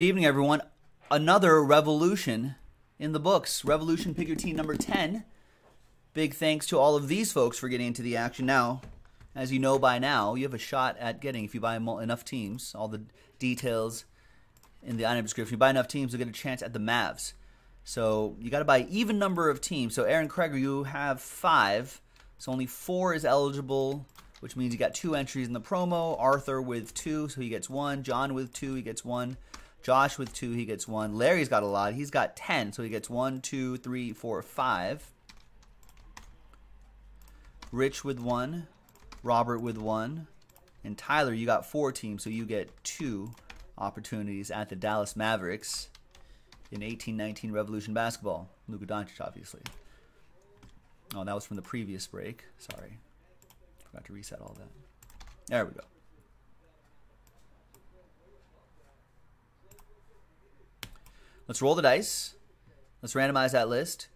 Good evening, everyone. Another revolution in the books. Revolution Pick Your Team number 10. Big thanks to all of these folks for getting into the action. Now, as you know by now, you have a shot at getting, if you buy enough teams, all the details in the item description. If you buy enough teams, you'll get a chance at the Mavs. So you got to buy even number of teams. So Aaron Kreger, you have 5. So only 4 is eligible, which means you got 2 entries in the promo. Arthur with 2, so he gets 1. John with 2, he gets 1. Josh with 2, he gets 1. Larry's got a lot. He's got 10, so he gets 1, 2, 3, 4, 5. Rich with 1. Robert with 1. And Tyler, you got 4 teams, so you get 2 opportunities at the Dallas Mavericks in 18-19 Revolution Basketball. Luka Doncic, obviously. Oh, that was from the previous break. Sorry. Forgot to reset all that. There we go. Let's roll the dice. Let's randomize that list.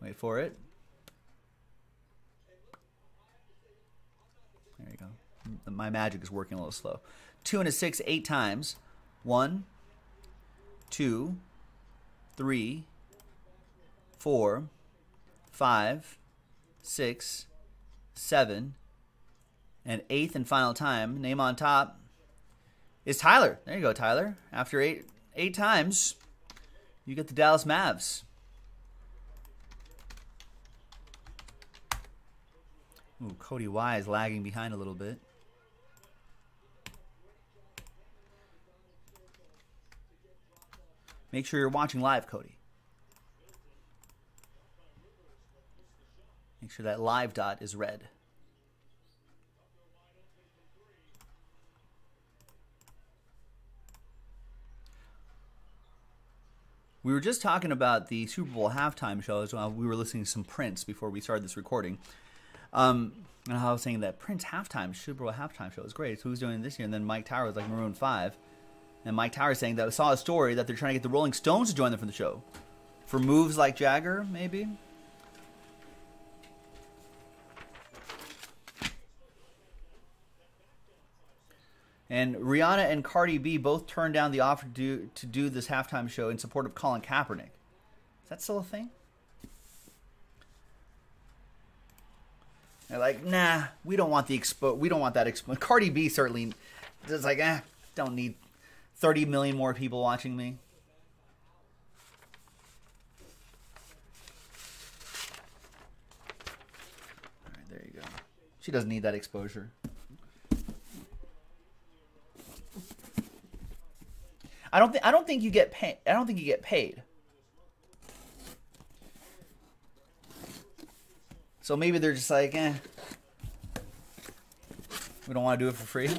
Wait for it. There you go. My magic is working a little slow. 2 and a 6, 8 times. 1, 2, 3, 4, 5, 6, 7. And 8th and final time, name on top is Tyler. There you go, Tyler. After 8 times, you get the Dallas Mavs. Ooh, Cody Y is lagging behind a little bit. Make sure you're watching live, Cody. Make sure that live dot is red. We were just talking about the Super Bowl halftime shows while we were listening to some Prince before we started this recording. And I was saying that Prince halftime, Super Bowl halftime show is great. So who's doing it this year? And then Mike Tower was like Maroon 5. And Mike Tower saying that I saw a story that they're trying to get the Rolling Stones to join them for the show. For moves like Jagger, maybe? And Rihanna and Cardi B both turned down the offer to do this halftime show in support of Colin Kaepernick. Is that still a thing? They're like, nah, we don't want the expo. We don't want that expo. Cardi B certainly is like, eh, don't need 30 million more people watching me. All right, there you go. She doesn't need that exposure. I don't think you get paid. I don't think you get paid. So maybe they're just like, eh, we don't want to do it for free.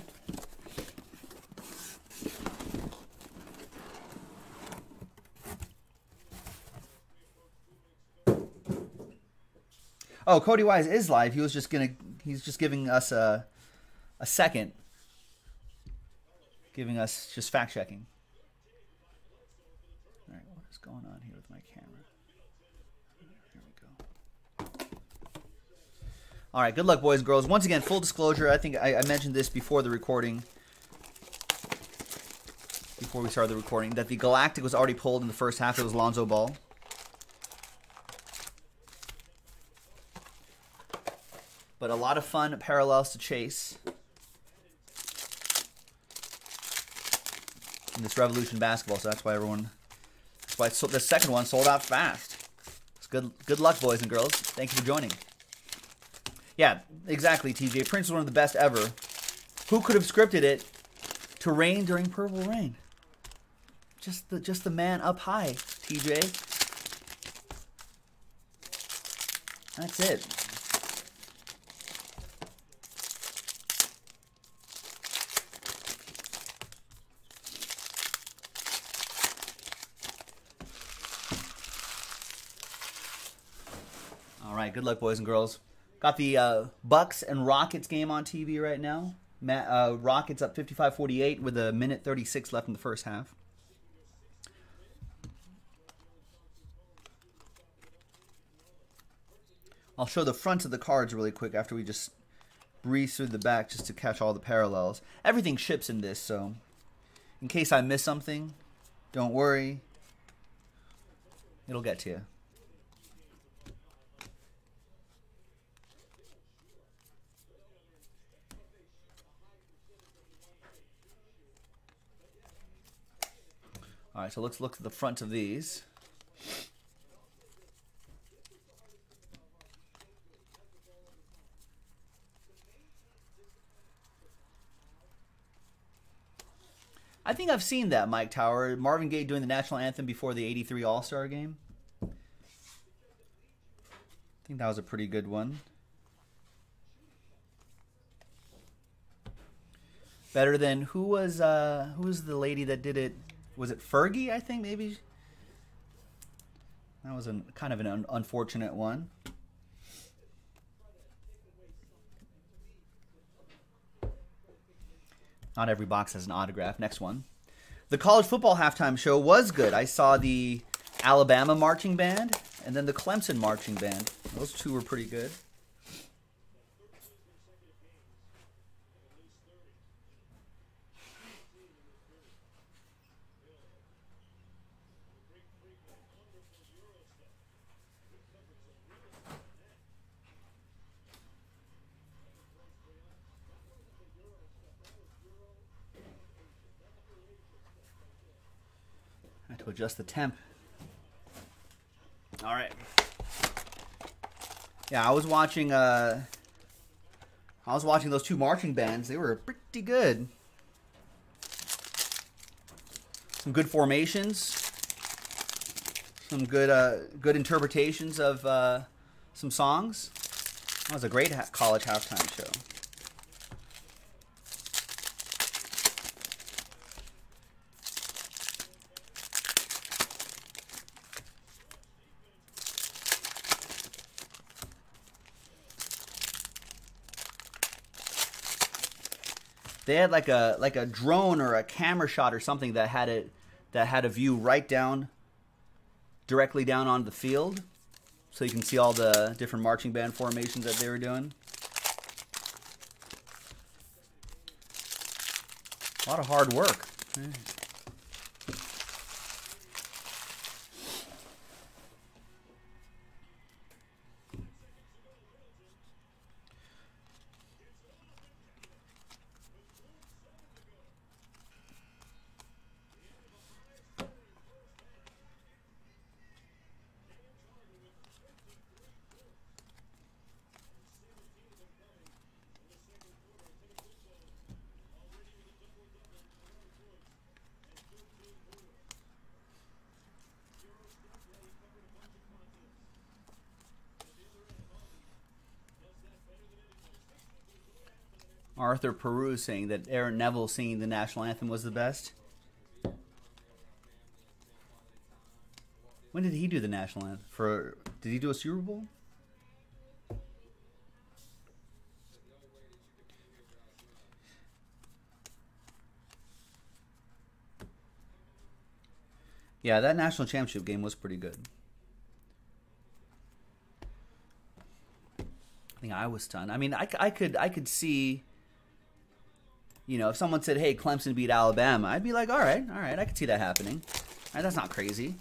Oh, Cody Wise is live. He was just giving us a second, giving us just fact checking. Going on here with my camera. There we go. All right, good luck, boys and girls. Once again, full disclosure, I think I mentioned this before the recording, before we started the recording, that the Galactic was already pulled in the first half. It was Lonzo Ball. But a lot of fun parallels to chase in this Revolution basketball, so that's why everyone... So the second one sold out fast. It's good luck, boys and girls. Thank you for joining. Yeah, exactly, TJ. Prince is one of the best ever. Who could have scripted it to rain during Purple Rain? Just the man up high, TJ. That's it. Good luck, boys and girls. Got the Bucks and Rockets game on TV right now. Rockets up 55-48 with a minute 36 left in the first half. I'll show the fronts of the cards really quick after we just breeze through the back just to catch all the parallels. Everything ships in this, so In case I miss something, don't worry. It'll get to you. All right, so let's look at the front of these. I think I've seen that, Mike Tower. Marvin Gaye doing the national anthem before the '83 All-Star Game. I think that was a pretty good one. Better than who was the lady that did it? Was it Fergie? I think maybe. That was kind of an unfortunate one. Not every box has an autograph. Next one. The college football halftime show was good. I saw the Alabama marching band and then the Clemson marching band. Those two were pretty good. To adjust the temp. All right. Yeah, I was watching those two marching bands. They were pretty good. Some good formations. Some good good interpretations of some songs. That was a great college halftime show. They had like a drone or a camera shot or something that had it a view right down, directly down on the field, so you can see all the different marching band formations that they were doing. A lot of hard work. Arthur Peru saying that Aaron Neville singing the national anthem was the best. When did he do the national anthem? Did he do a Super Bowl? Yeah, that national championship game was pretty good. I think I was stunned. I mean, I could see. You know, if someone said, hey, Clemson beat Alabama, I'd be like, all right, I could see that happening. All right, that's not crazy.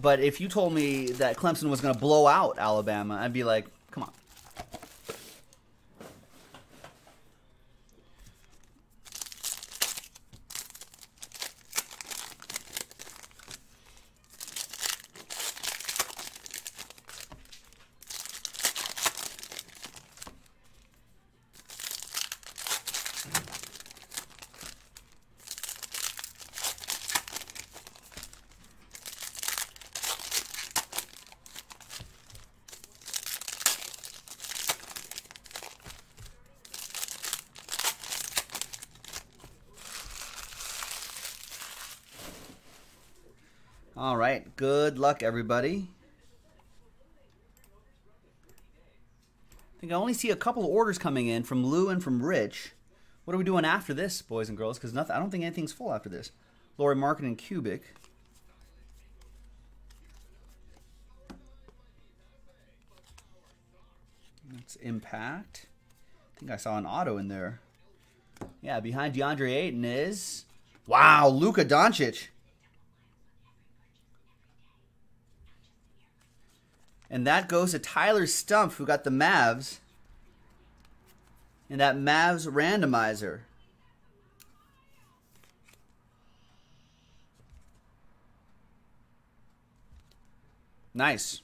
But if you told me that Clemson was going to blow out Alabama, I'd be like, come on. All right, good luck, everybody. I think I only see a couple of orders coming in from Lou and from Rich. What are we doing after this, boys and girls? Because I don't think anything's full after this. Lori Markin and Kubik. That's Impact. I think I saw an auto in there. Yeah, behind DeAndre Ayton is... Wow, Luka Doncic. And that goes to Tyler Stumpf, who got the Mavs. And that Mavs randomizer. Nice.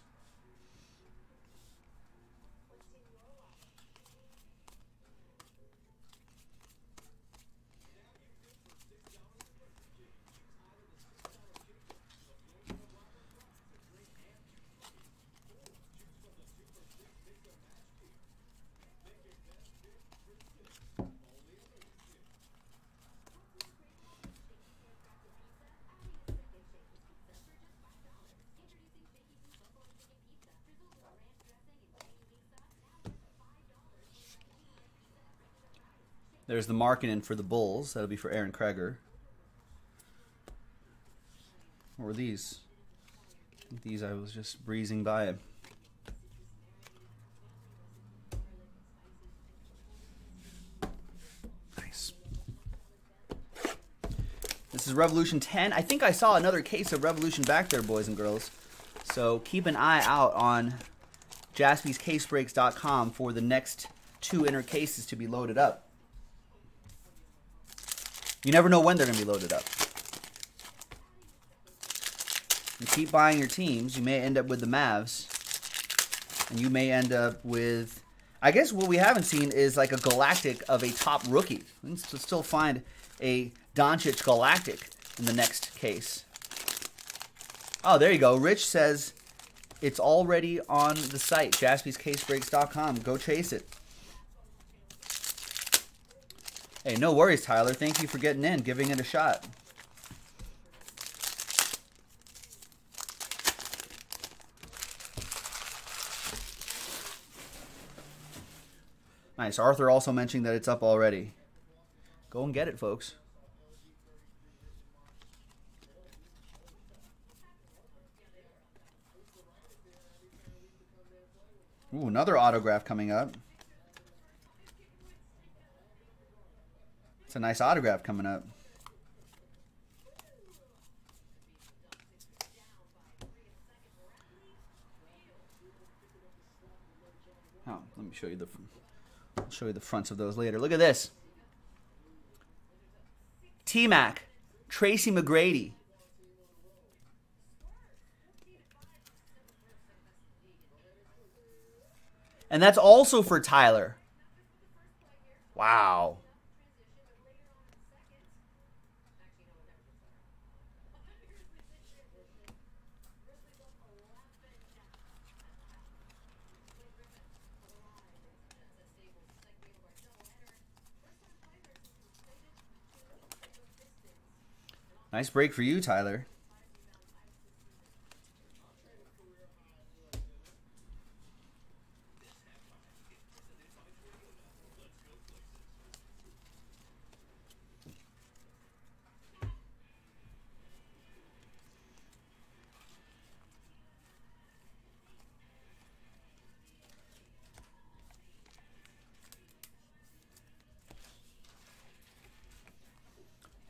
There's the Markkanen for the Bulls. That'll be for Aaron Kreger. What were these? These I was just breezing by. Nice. This is Revolution 10. I think I saw another case of Revolution back there, boys and girls. So keep an eye out on JaspysCaseBreaks.com for the next two inner cases to be loaded up. You never know when they're going to be loaded up. You keep buying your teams. You may end up with the Mavs. And you may end up with... I guess what we haven't seen is like a Galactic of a top rookie. We can still find a Doncic Galactic in the next case. Oh, there you go. Rich says it's already on the site, JaspysCaseBreaks.com. Go chase it. Hey, no worries, Tyler. Thank you for getting in, giving it a shot. Nice. Arthur also mentioned that it's up already. Go and get it, folks. Ooh, another autograph coming up. A nice autograph coming up. Oh, let me show you the. I'll show you the fronts of those later. Look at this. T-Mac, Tracy McGrady. And that's also for Tyler. Wow. Nice break for you, Tyler.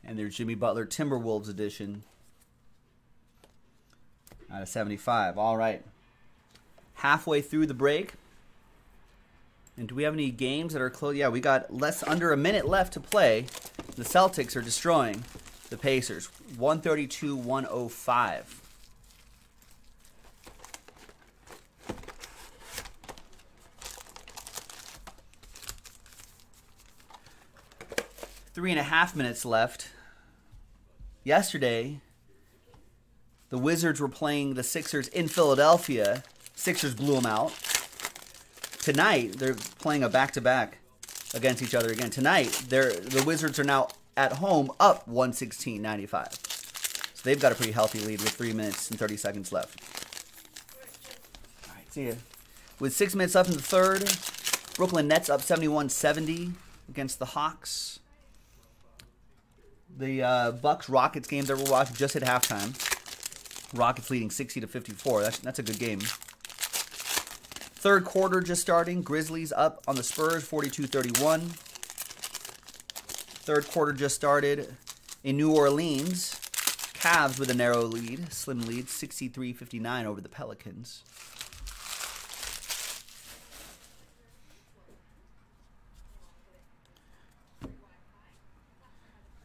And their Jimmy Butler Timberwolves edition out of 75. All right. Halfway through the break. And do we have any games that are close? Yeah, we got under a minute left to play. The Celtics are destroying the Pacers. 132-105. Three and a half minutes left. Yesterday, the Wizards were playing the Sixers in Philadelphia. Sixers blew them out. Tonight, they're playing a back-to-back against each other again. Tonight, the Wizards are now at home up 116-95. So they've got a pretty healthy lead with 3 minutes and 30 seconds left. All right, see ya. With 6 minutes left in the third, Brooklyn Nets up 71-70 against the Hawks. The Bucks-Rockets game that we're watching just at halftime. Rockets leading 60-54. That's a good game. Third quarter just starting. Grizzlies up on the Spurs, 42-31. Third quarter just started in New Orleans. Cavs with a narrow lead, slim lead, 63-59 over the Pelicans.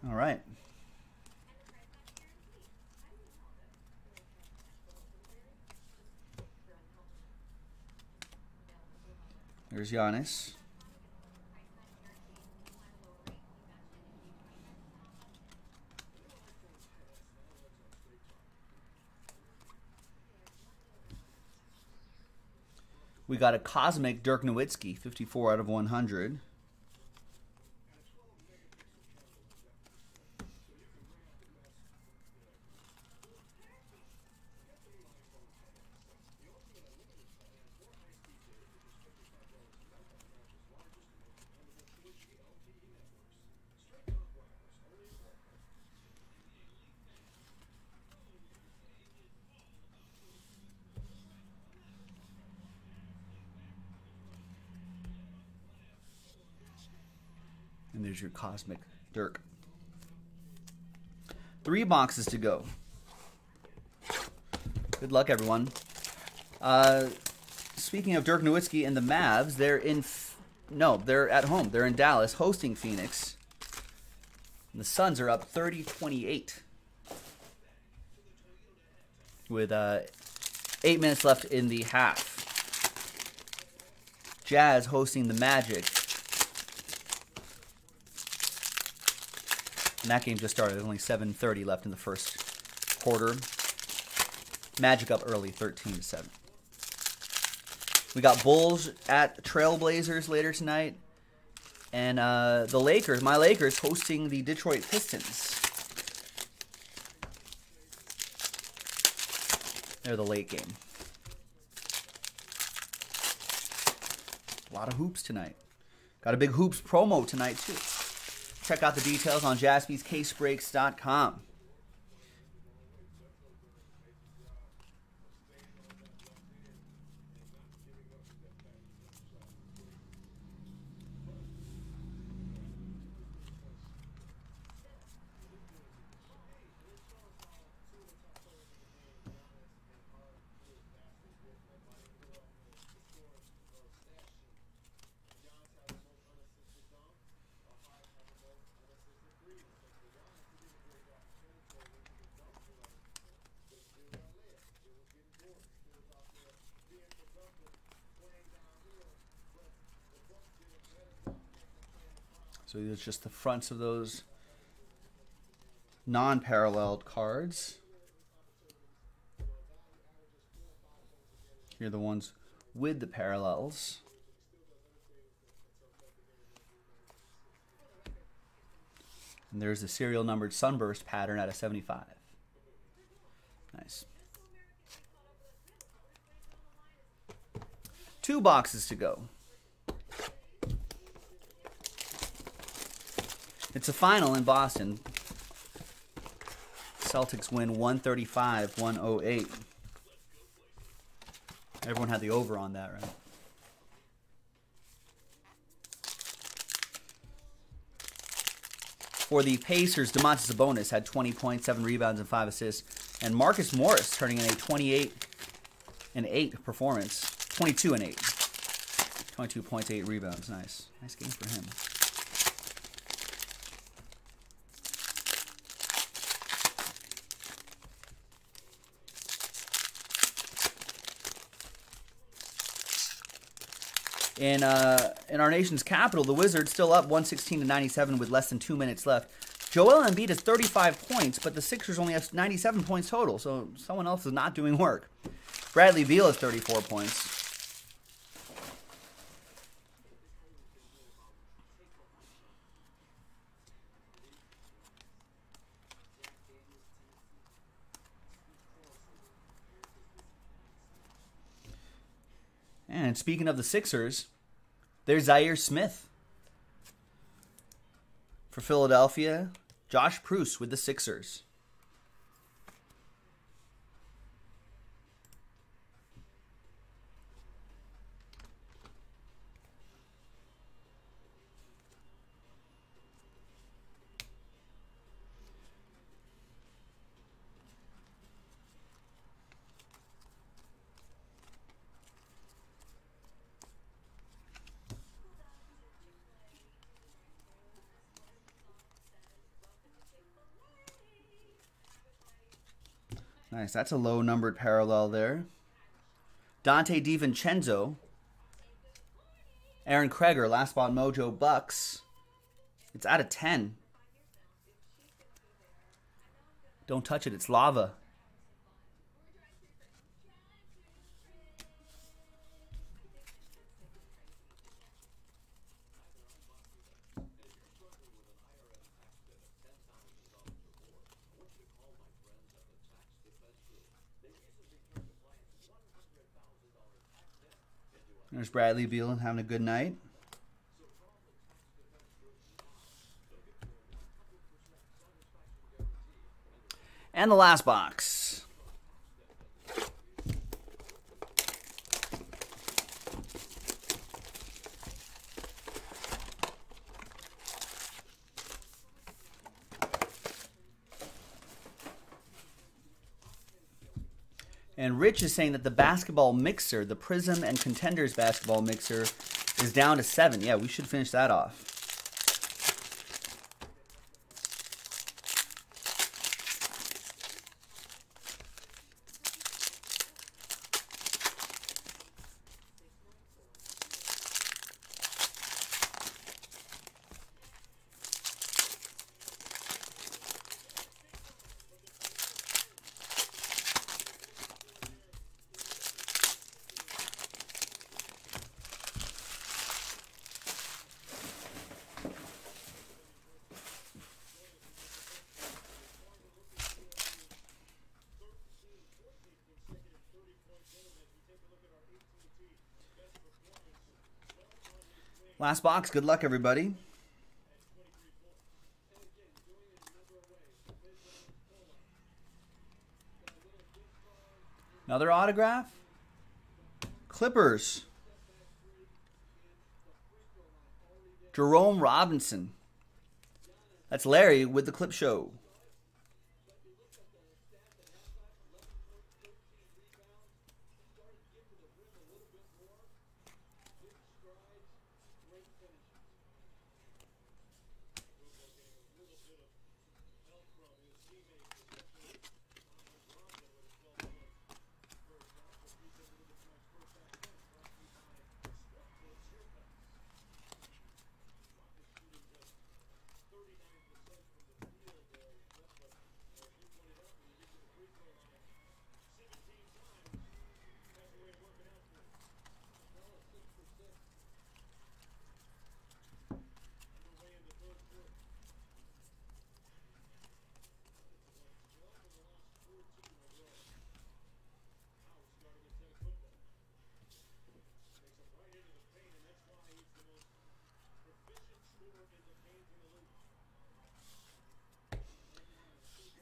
All right. There's Giannis. We got a cosmic Dirk Nowitzki, 54 out of 100. And there's your cosmic Dirk. 3 boxes to go. Good luck, everyone. Speaking of Dirk Nowitzki and the Mavs, they're in... No, they're at home. They're in Dallas hosting Phoenix. And the Suns are up 30-28 with 8 minutes left in the half. Jazz hosting the Magic. And that game just started. There's only 7:30 left in the first quarter. Magic up early, 13-7. We got Bulls at Trailblazers later tonight. And the Lakers, my Lakers, hosting the Detroit Pistons. They're the late game. A lot of hoops tonight. Got a big hoops promo tonight, too. Check out the details on JaspysCaseBreaks.com. So it's just the fronts of those non-paralleled cards. Here are the ones with the parallels. And there's the serial numbered sunburst pattern out of 75. Nice. 2 boxes to go. It's a final in Boston. Celtics win 135-108. Everyone had the over on that, right? For the Pacers, Domantas Sabonis had 20 points, 7 rebounds, and 5 assists. And Marcus Morris turning in a 28-8 performance. 22-8. 22 points, 8 rebounds. Nice. Nice game for him. In our nation's capital, the Wizards still up 116-97 with less than 2 minutes left. Joel Embiid has 35 points, but the Sixers only have 97 points total, so someone else is not doing work. Bradley Beal has 34 points. And speaking of the Sixers... There's Zaire Smith for Philadelphia. Josh Pruse with the Sixers. Nice. That's a low-numbered parallel there. Dante DiVincenzo. Aaron Kreger, last spot mojo, Bucks. It's out of 10. Don't touch it. It's lava. There's Bradley Beal having a good night. And the last box. And Rich is saying that the basketball mixer, the Prism and Contenders basketball mixer, is down to 7. Yeah, we should finish that off. Last box. Good luck, everybody. Another autograph. Clippers. Jerome Robinson. That's Larry with the Clip Show.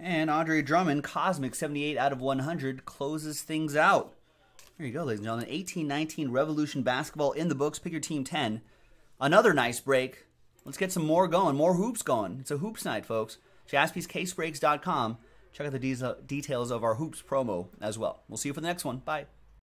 And Andre Drummond, Cosmic, 78 out of 100, closes things out. There you go, ladies and gentlemen. 18-19 Revolution Basketball in the books. Pick your team 10. Another nice break. Let's get some more going, more hoops going. It's a hoops night, folks. JaspysCaseBreaks.com. Check out the details of our hoops promo as well. We'll see you for the next one. Bye.